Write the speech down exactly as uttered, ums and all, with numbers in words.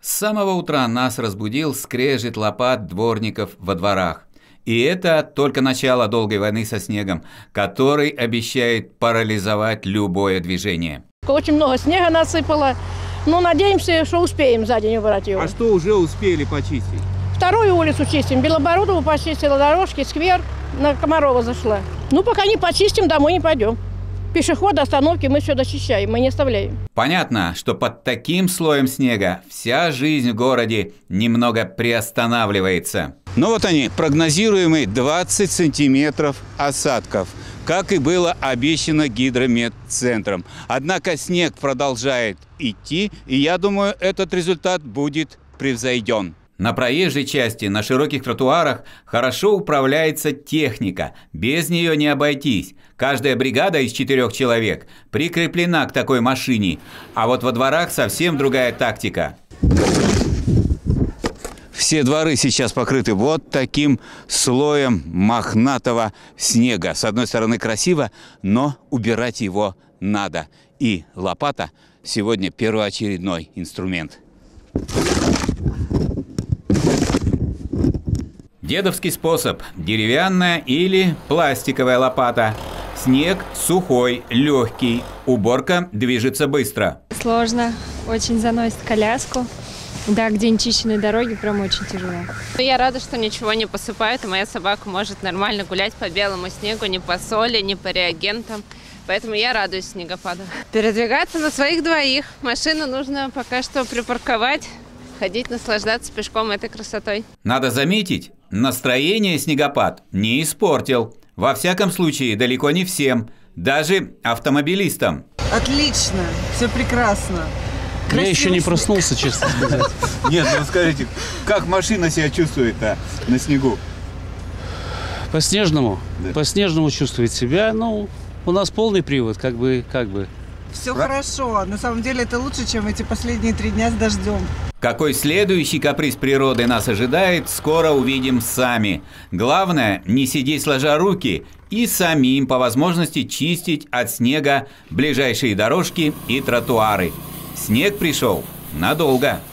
С самого утра нас разбудил скрежет лопат дворников во дворах. И это только начало долгой войны со снегом, который обещает парализовать любое движение. Очень много снега насыпало. Ну, надеемся, что успеем за день убрать его. А что уже успели почистить? Вторую улицу чистим. Белобородову почистила дорожки, сквер, на Комарова зашла. Ну, пока не почистим, домой не пойдем. Пешеходы, остановки мы все дочищаем, мы не оставляем. Понятно, что под таким слоем снега вся жизнь в городе немного приостанавливается. Ну вот они, прогнозируемые двадцать сантиметров осадков, как и было обещано гидрометцентром. Однако снег продолжает идти, и я думаю, этот результат будет превзойден. На проезжей части, на широких тротуарах хорошо управляется техника, без нее не обойтись. Каждая бригада из четырех человек прикреплена к такой машине, а вот во дворах совсем другая тактика. Все дворы сейчас покрыты вот таким слоем мохнатого снега. С одной стороны красиво, но убирать его надо. И лопата сегодня первоочередной инструмент. Дедовский способ – деревянная или пластиковая лопата. Снег сухой, легкий, уборка движется быстро. Сложно, очень заносит коляску. Да, где нечищенные дороги, прям очень тяжело. Я рада, что ничего не посыпает, и моя собака может нормально гулять по белому снегу, не по соли, не по реагентам. Поэтому я радуюсь снегопаду. Передвигаться на своих двоих. Машину нужно пока что припарковать, ходить, наслаждаться пешком этой красотой. Надо заметить, настроение снегопад не испортил. Во всяком случае, далеко не всем, даже автомобилистам. Отлично, все прекрасно. Красиво. Я еще не проснулся, честно сказать. Нет, ну скажите, как машина себя чувствует-то на снегу? По-снежному. Да. По-снежному чувствует себя. Ну, у нас полный привод, как бы, как бы. Все Про... хорошо. На самом деле это лучше, чем эти последние три дня с дождем. Какой следующий каприз природы нас ожидает, скоро увидим сами. Главное, не сидеть сложа руки и самим по возможности чистить от снега ближайшие дорожки и тротуары. Снег пришел надолго.